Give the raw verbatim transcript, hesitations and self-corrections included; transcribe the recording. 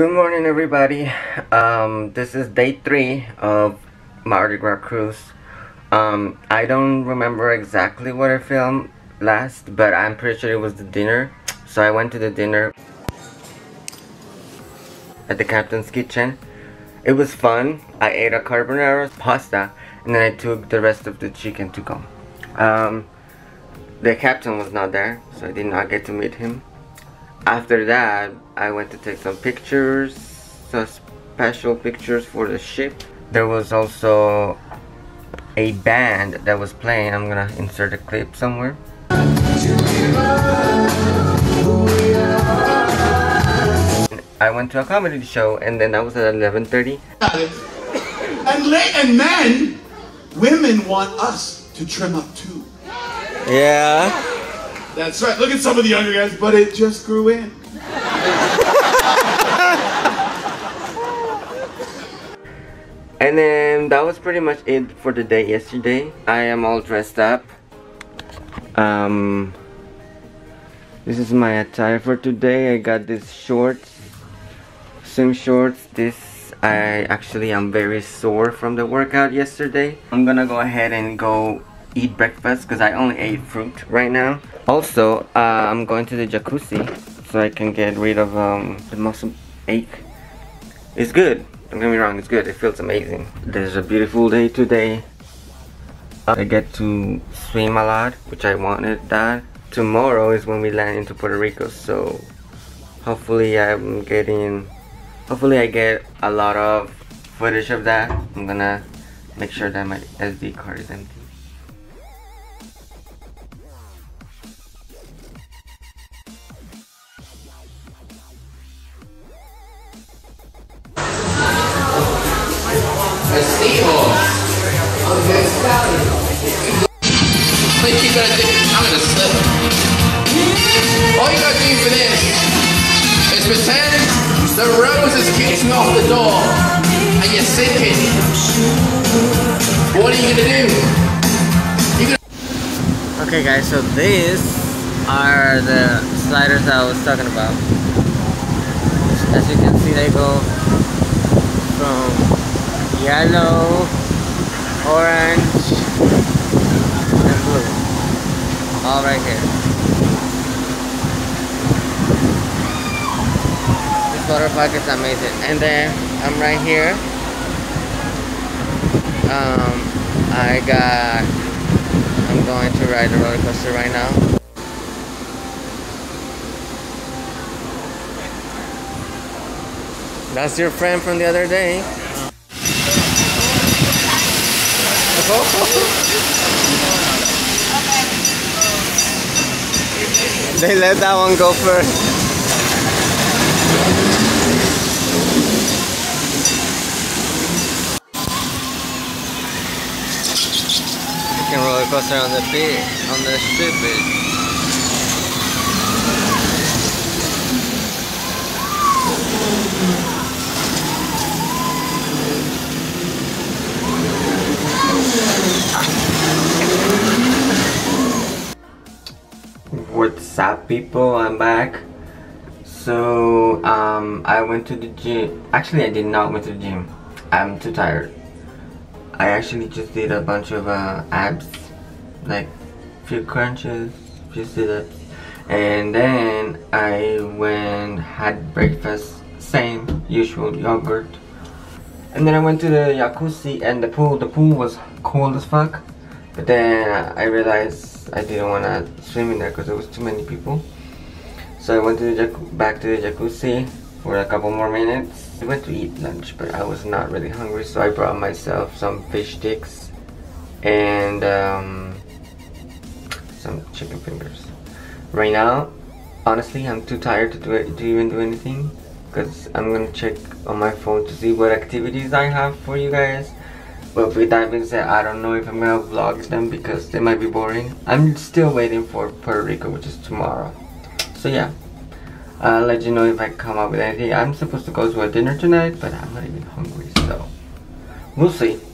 Good morning, everybody. Um, this is day three of Mardi Gras Cruise. Um, I don't remember exactly what I filmed last, but I'm pretty sure it was the dinner. So I went to the dinner at the captain's kitchen. It was fun. I ate a carbonara pasta, and then I took the rest of the chicken to go. Um, the captain was not there, so I did not get to meet him. After that, I went to take some pictures, some special pictures for the ship. There was also a band that was playing. I'm gonna insert a clip somewhere. I went to a comedy show, and then that was at eleven thirty. And, and men, women want us to trim up too. Yeah. That's right, look at some of the younger guys, but it just grew in. And then that was pretty much it for the day yesterday. I am all dressed up. Um, this is my attire for today. I got these shorts, swim shorts. This, I actually am very sore from the workout yesterday. I'm gonna go ahead and go eat breakfast because I only ate fruit right now. Also, uh, I'm going to the jacuzzi so I can get rid of um, the muscle ache. It's good. Don't get me wrong, it's good. It feels amazing. There's a beautiful day today. I get to swim a lot, which I wanted that. Tomorrow is when we land into Puerto Rico, so hopefully I'm getting... Hopefully I get a lot of footage of that. I'm gonna make sure that my S D card is empty. The rose is kicking off the door, and you're sinking. What are you gonna do? You're gonna okay, guys. So these are the sliders I was talking about. As you can see, they go from yellow, orange, and blue. All right here. Water park is amazing, and then I'm right here. Um, I got. I'm going to ride the roller coaster right now. That's your friend from the other day. They let that one go first. Roller coaster on the beach, on the street beach. What's up, people? I'm back. So um, I went to the gym. Actually, I did not went to the gym. I'm too tired. I actually just did a bunch of uh, abs, like few crunches, few sit-ups, and then I went had breakfast, same usual yogurt, and then I went to the jacuzzi and the pool. The pool was cold as fuck, but then I realized I didn't want to swim in there because there was too many people. So I went to the back to the jacuzzi for a couple more minutes. I went to eat lunch, but I was not really hungry, so I brought myself some fish sticks and um, some chicken fingers. Right now, honestly, I'm too tired to do it, to even do anything, because I'm gonna check on my phone to see what activities I have for you guys. But with that being said, I don't know if I'm gonna vlog them because they might be boring. I'm still waiting for Puerto Rico, which is tomorrow. So yeah. I'll let you know if I come up with anything. I'm supposed to go to a dinner tonight, but I'm not even hungry, so we'll see.